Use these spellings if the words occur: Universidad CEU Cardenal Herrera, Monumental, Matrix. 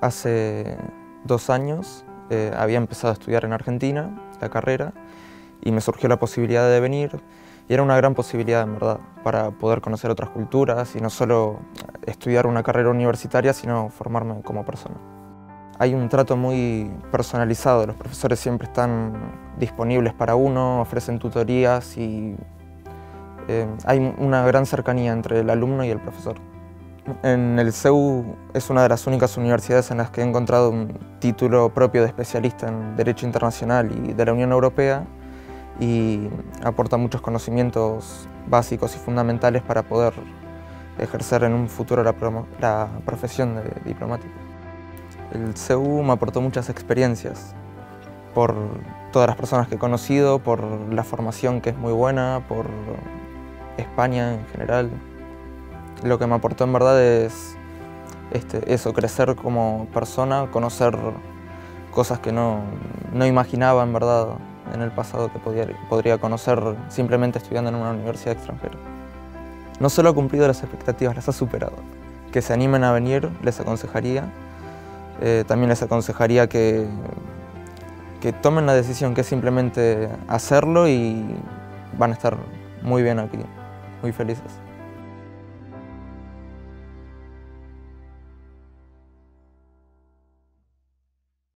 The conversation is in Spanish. Hace 2 años había empezado a estudiar en Argentina la carrera y me surgió la posibilidad de venir, y era una gran posibilidad en verdad para poder conocer otras culturas y no solo estudiar una carrera universitaria, sino formarme como persona. Hay un trato muy personalizado, los profesores siempre están disponibles para uno, ofrecen tutorías y hay una gran cercanía entre el alumno y el profesor. En el CEU es una de las únicas universidades en las que he encontrado un título propio de especialista en Derecho Internacional y de la Unión Europea, y aporta muchos conocimientos básicos y fundamentales para poder ejercer en un futuro la profesión de diplomático. El CEU me aportó muchas experiencias, por todas las personas que he conocido, por la formación que es muy buena, por España en general. Lo que me aportó en verdad es eso, crecer como persona, conocer cosas que no imaginaba en verdad en el pasado que podría conocer simplemente estudiando en una universidad extranjera. No solo ha cumplido las expectativas, las ha superado. Que se animen a venir, les aconsejaría. También les aconsejaría que tomen la decisión, que es simplemente hacerlo, y van a estar muy bien aquí, muy felices.